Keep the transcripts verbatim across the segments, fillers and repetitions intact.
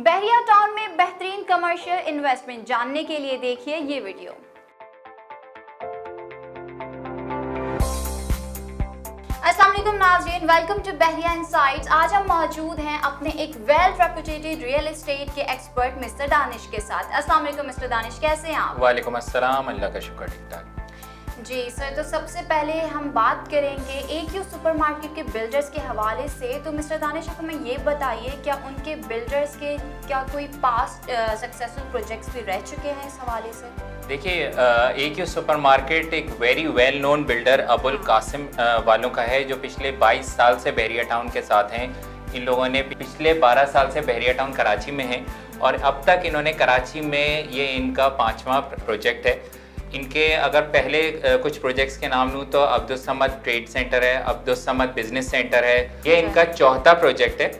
बहरिया town में बेहतरीन commercial investment जानने के लिए देखिए ये वीडियो। अस्सलामुअलैकुम नाज़रीन, वेलकम टू बहरिया इनसाइट्स। आज हम मौजूद हैं अपने एक वेल रेप्यूटेटेड रियल एस्टेट के एक्सपर्ट मिस्टर दानिश के साथ। अस्सलामुअलैकुम मिस्टर दानिश, कैसे हैं आप? वालेकुम अस्सलाम, अल्लाह का शुक्र, ठीक ठाक जी सर। तो सबसे पहले हम बात करेंगे ए क्यू सुपरमार्केट के बिल्डर्स के हवाले से। तो मिस्टर दानिश, आप हमें ये बताइए, क्या उनके बिल्डर्स के क्या कोई पास्ट सक्सेसफुल प्रोजेक्ट्स भी रह चुके हैं इस हवाले से? देखिए, ए क्यू सुपरमार्केट एक very well known builder Abul Qasim वालों का है, जो पिछले बाईस साल से बहरिया टाउन के साथ हैं। इन लोगों ने पिछले बारह साल से बहरिया टाउन कराची में है और अब तक इन्होंने कराची में, ये इनका पाँचवा प्रोजेक्ट है। इनके अगर पहले कुछ प्रोजेक्ट्स के नाम लूँ तो अब्दुल समद ट्रेड सेंटर है, अब्दुल समद बिजनेस सेंटर है, ये इनका चौथा प्रोजेक्ट है।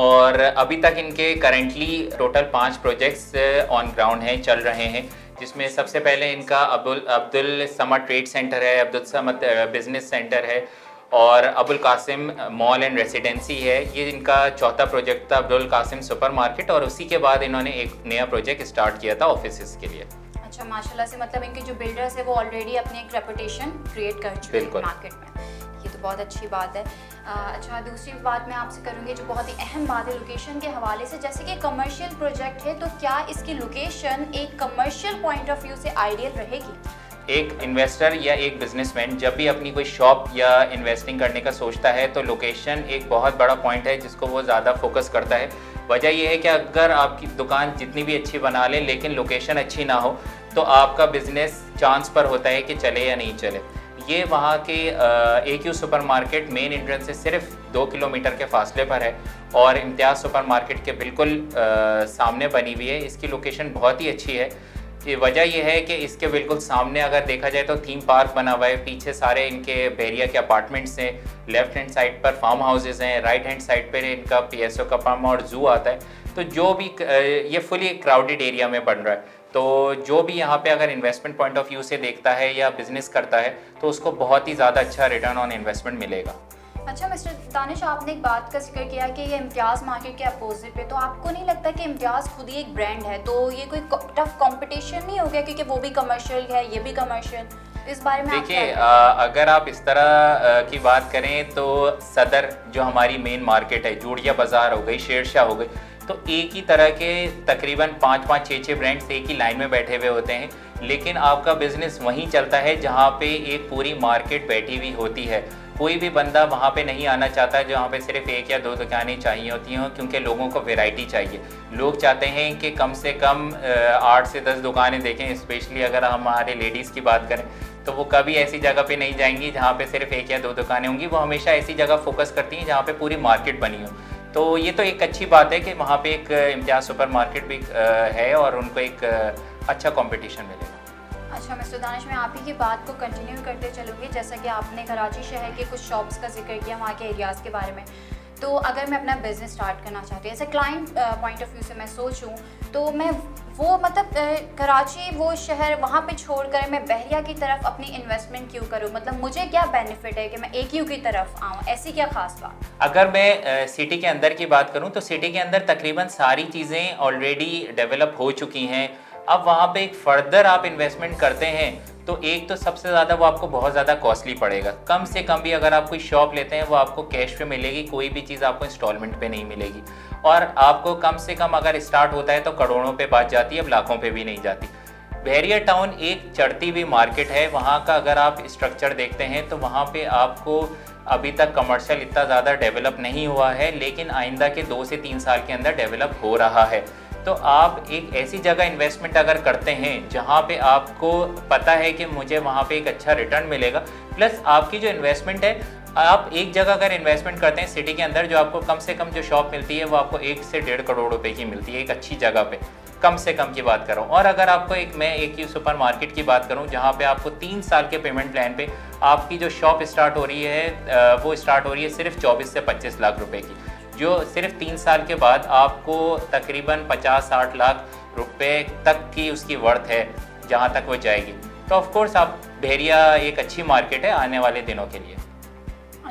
और अभी तक इनके करेंटली टोटल पांच प्रोजेक्ट्स ऑन ग्राउंड हैं, चल रहे हैं, जिसमें सबसे पहले इनका अब्दुल अब्दुल समद ट्रेड सेंटर है, अब्दुल समद बिजनेस सेंटर है और Abdul Qasim mall and residency है। ये इनका चौथा प्रोजेक्ट था, अब्दुल कासिम सुपरमार्केट। और उसी के बाद इन्होंने एक नया प्रोजेक्ट स्टार्ट किया था ऑफिस के लिए। अच्छा, माशाल्लाह से, मतलब इनके जो बिल्डर्स है वो ऑलरेडी अपने एक रेपुटेशन क्रिएट कर चुके हैं मार्केट में, ये तो बहुत अच्छी बात है। अच्छा, दूसरी बात मैं आपसे करूँगी जो बहुत ही अहम बात है लोकेशन के हवाले से। जैसे कि कमर्शियल प्रोजेक्ट है, तो क्या इसकी लोकेशन एक कमर्शियल पॉइंट ऑफ व्यू से आइडियल रहेगी? एक इन्वेस्टर या एक बिजनेसमैन जब भी अपनी कोई शॉप या इन्वेस्टिंग करने का सोचता है तो लोकेशन एक बहुत बड़ा पॉइंट है जिसको वो ज़्यादा फोकस करता है। वजह यह है कि अगर आपकी दुकान जितनी भी अच्छी बना लें लेकिन लोकेशन अच्छी ना हो तो आपका बिजनेस चांस पर होता है कि चले या नहीं चले। ये वहाँ के A Q supermarket main entrance से सिर्फ दो किलोमीटर के फासले पर है और इम्तियाज़ सुपरमार्केट के बिल्कुल आ, सामने बनी हुई है। इसकी लोकेशन बहुत ही अच्छी है। वजह यह है कि इसके बिल्कुल सामने अगर देखा जाए तो थीम पार्क बना हुआ है, पीछे सारे इनके बहरिया के अपार्टमेंट्स हैं, लेफ्ट हैंड साइड पर फार्म हाउसेस हैं, राइट हैंड साइड पर इनका पी एस ओ का फार्म और जू आता है। तो जो भी ये फुली क्राउडेड एरिया में बन रहा है, तो जो भी यहाँ पे अगर इन्वेस्टमेंट पॉइंट ऑफ व्यू से देखता है या बिजनेस करता है तो उसको बहुत ही ज़्यादा अच्छा रिटर्न ऑन इन्वेस्टमेंट मिलेगा। अच्छा मिस्टर दानिश, आपने एक बात का जिक्र किया कि ये इम्तियाज़ मार्केट के अपोजिट पे, तो आपको नहीं लगता कि इम्तियाज़ खुद ही एक ब्रांड है तो ये कोई टफ कंपटीशन नहीं हो गया क्योंकि वो भी कमर्शियल है, ये भी कमर्शियल? इस बारे में देखिए, अगर आप इस तरह की बात करें तो सदर जो हमारी मेन मार्केट है, जूड़िया बाज़ार हो गई, शेरशाह हो गई, तो एक ही तरह के तकरीबन पाँच पाँच छः छः ब्रांड्स एक ही लाइन में बैठे हुए होते हैं, लेकिन आपका बिजनेस वहीं चलता है जहाँ पे एक पूरी मार्केट बैठी हुई होती है। कोई भी बंदा वहाँ पे नहीं आना चाहता जहाँ पे सिर्फ एक या दो दुकानें चाहिए होती हैं, क्योंकि लोगों को वैरायटी चाहिए। लोग चाहते हैं कि कम से कम आठ से दस दुकानें देखें। स्पेशली अगर हमारे लेडीज़ की बात करें तो वो कभी ऐसी जगह पे नहीं जाएंगी जहाँ पे सिर्फ एक या दो दुकानें होंगी, वो हमेशा ऐसी जगह फोकस करती हैं जहाँ पर पूरी मार्केट बनी हो। तो ये तो एक अच्छी बात है कि वहाँ पर एक इम्तियाज़ सुपरमार्केट भी है और उनको एक अच्छा कॉम्पिटिशन मिलेगा। अच्छा मिस्टर दानिश, मैं आप ही की बात को कंटिन्यू करते चलूँगी। जैसा कि आपने कराची शहर के कुछ शॉप्स का जिक्र किया, वहाँ के एरियाज़ के बारे में, तो अगर मैं अपना बिज़नेस स्टार्ट करना चाहती हूँ, ऐसे क्लाइंट पॉइंट ऑफ व्यू से मैं सोचूं तो मैं वो मतलब कराची वो शहर वहाँ पे छोड़कर मैं बहरिया की तरफ अपनी इन्वेस्टमेंट क्यों करूँ? मतलब मुझे क्या बेनिफिट है कि मैं ए क्यू की तरफ आऊँ, ऐसी क्या खास बात? अगर मैं सिटी के अंदर की बात करूँ तो सिटी के अंदर तकरीबन सारी चीज़ें ऑलरेडी डेवलप हो चुकी हैं। अब वहाँ पे एक फर्दर आप इन्वेस्टमेंट करते हैं तो एक तो सबसे ज़्यादा वो आपको बहुत ज़्यादा कॉस्टली पड़ेगा। कम से कम भी अगर आप कोई शॉप लेते हैं वो आपको कैश पे मिलेगी, कोई भी चीज़ आपको इंस्टॉलमेंट पे नहीं मिलेगी। और आपको कम से कम अगर स्टार्ट होता है तो करोड़ों पे बात जाती है, अब लाखों पे भी नहीं जाती। बहरिया टाउन एक चढ़ती हुई मार्केट है, वहाँ का अगर आप स्ट्रक्चर देखते हैं तो वहाँ पर आपको अभी तक कमर्शियल इतना ज़्यादा डेवलप नहीं हुआ है, लेकिन आइंदा के दो से तीन साल के अंदर डेवलप हो रहा है। तो आप एक ऐसी जगह इन्वेस्टमेंट अगर करते हैं जहाँ पे आपको पता है कि मुझे वहाँ पे एक अच्छा रिटर्न मिलेगा, प्लस आपकी जो इन्वेस्टमेंट है, आप एक जगह अगर इन्वेस्टमेंट करते हैं सिटी के अंदर, जो आपको कम से कम जो शॉप मिलती है वो आपको एक से डेढ़ करोड़ रुपए की मिलती है एक अच्छी जगह पे, कम से कम की बात करूँ। और अगर आपको एक मैं एक सुपरमार्केट की बात करूँ जहाँ पे आपको तीन साल के पेमेंट प्लान पे आपकी जो शॉप स्टार्ट हो रही है वो स्टार्ट हो रही है सिर्फ चौबीस से पच्चीस लाख रुपये की, जो सिर्फ तीन साल के बाद आपको तकरीबन पचास साठ लाख रुपए तक की उसकी वर्थ है जहां तक वो जाएगी। तो ऑफ कोर्स आप बहरिया एक अच्छी मार्केट है आने वाले दिनों के लिए।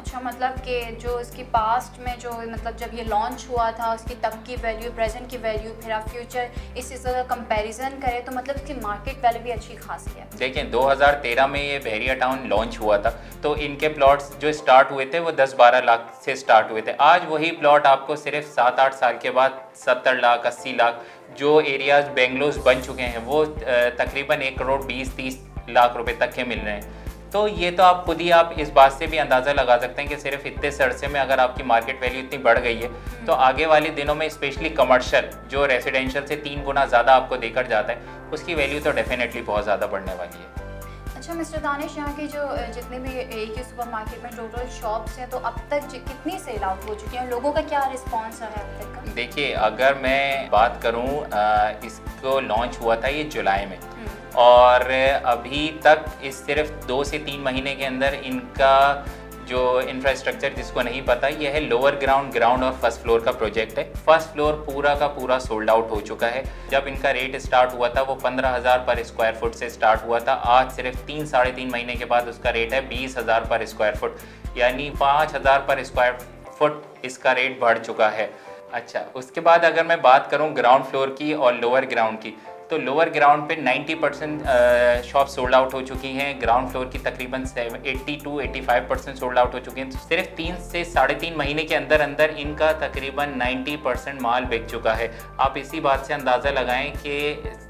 अच्छा, मतलब कि जो इसकी पास्ट में जो मतलब जब ये लॉन्च हुआ था उसकी तब की वैल्यू, प्रेजेंट की वैल्यू, फिर आप फ्यूचर इस चीज़ का कंपैरिजन करें तो मतलब इसकी मार्केट वैल्यू भी अच्छी खास है। देखें दो हज़ार तेरह में ये बहरिया टाउन लॉन्च हुआ था तो इनके प्लॉट्स जो स्टार्ट हुए थे वो दस बारह लाख से स्टार्ट हुए थे। आज वही प्लॉट आपको सिर्फ सात आठ साल के बाद सत्तर लाख, अस्सी लाख, जो एरियाज बेंगलोर्स बन चुके हैं वो तकरीबन एक करोड़ बीस तीस लाख रुपए तक के मिल रहे हैं। तो ये तो आप खुद ही आप इस बात से भी अंदाज़ा लगा सकते हैं कि सिर्फ इतने सरसे में अगर आपकी मार्केट वैल्यू इतनी बढ़ गई है तो आगे वाले दिनों में स्पेशली कमर्शियल जो रेजिडेंशियल से तीन गुना ज़्यादा आपको देकर जाता है उसकी वैल्यू तो डेफिनेटली बहुत ज़्यादा बढ़ने वाली है। अच्छा मिस्टर दानिश, यहाँ की जो जितने भी ए क्यू सुपर मार्केट में टोटल शॉप्स हैं तो अब तक कितनी सेल आउट हो चुकी हैं, लोगों का क्या रिस्पॉन्स है अब तक का? देखिए अगर मैं बात करूँ, इसको लॉन्च हुआ था ये जुलाई में और अभी तक इस सिर्फ दो से तीन महीने के अंदर इनका जो इंफ्रास्ट्रक्चर, जिसको नहीं पता, यह है लोअर ग्राउंड, ग्राउंड और फर्स्ट फ्लोर का प्रोजेक्ट है। फर्स्ट फ्लोर पूरा का पूरा सोल्ड आउट हो चुका है। जब इनका रेट स्टार्ट हुआ था वो पंद्रह हज़ार पर स्क्वायर फुट से स्टार्ट हुआ था, आज सिर्फ तीन साढ़े तीन महीने के बाद उसका रेट है बीस हज़ार पर स्क्वायर फुट, यानी पाँच हज़ार पर स्क्वायर फुट इसका रेट बढ़ चुका है। अच्छा, उसके बाद अगर मैं बात करूँ ग्राउंड फ्लोर की और लोअर ग्राउंड की तो लोअर ग्राउंड पे नब्बे परसेंट शॉप सोल्ड आउट हो चुकी हैं, ग्राउंड फ्लोर की तकरीबन अस्सी टू पचासी परसेंट सोल्ड आउट हो चुकी हैं। सिर्फ तीन से साढ़े तीन महीने के अंदर अंदर इनका तकरीबन नब्बे परसेंट माल बिक चुका है। आप इसी बात से अंदाज़ा लगाएं कि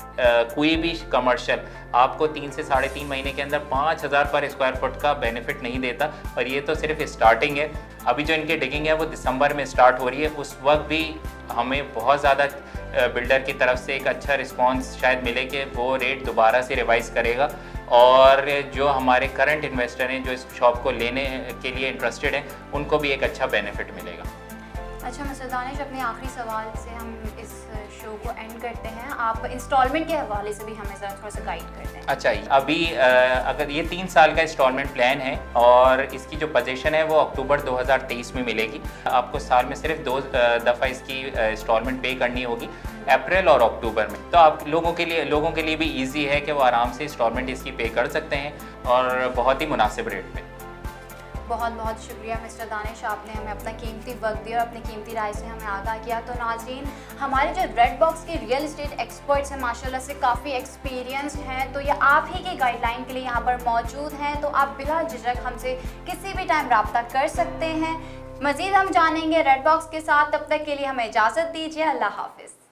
कोई भी कमर्शियल आपको तीन से साढ़े तीन महीने के अंदर पाँच हज़ार पर स्क्वायर फुट का बेनिफिट नहीं देता और ये तो सिर्फ स्टार्टिंग है। अभी जो इनकी डिगिंग है वो दिसंबर में स्टार्ट हो रही है, उस वक्त भी हमें बहुत ज़्यादा बिल्डर की तरफ से एक अच्छा रिस्पांस शायद मिले कि वो रेट दोबारा से रिवाइज़ करेगा और जो हमारे करंट इन्वेस्टर हैं जो इस शॉप को लेने के लिए इंटरेस्टेड हैं उनको भी एक अच्छा बेनिफिट मिलेगा। अच्छा मिस्टर दानिश, अपने आखिरी सवाल से हम इस शो को एंड करते हैं, आप इंस्टॉलमेंट के हवाले से भी हमें ज़रा थोड़ा सा गाइड करते हैं। अच्छा, अभी अगर ये तीन साल का इंस्टॉलमेंट प्लान है और इसकी जो पोजीशन है वो अक्टूबर दो हज़ार तेईस में मिलेगी। आपको साल में सिर्फ दो दफ़ा इसकी इंस्टॉलमेंट पे करनी होगी, अप्रैल और अक्टूबर में। तो आप लोगों के लिए लोगों के लिए भी ईजी है कि वो आराम से इंस्टॉलमेंट इसकी पे कर सकते हैं और बहुत ही मुनासिब रेट पर। बहुत बहुत शुक्रिया मिस्टर दानिश, आपने हमें अपना कीमती वक्त दिया और अपनी कीमती राय से हमें आगाह किया। तो नाज़रीन, हमारे जो रेड बॉक्स के रियल एस्टेट एक्सपर्ट्स हैं माशाल्लाह से काफ़ी एक्सपीरियंस्ड हैं, तो ये आप ही के गाइडलाइन के लिए यहाँ पर मौजूद हैं, तो आप बिला झिझक हमसे किसी भी टाइम रब्ता कर सकते हैं। मज़ीद हम जानेंगे रेड बॉक्स के साथ, तब तक के लिए हमें इजाज़त दीजिए। अल्लाह हाफिज़।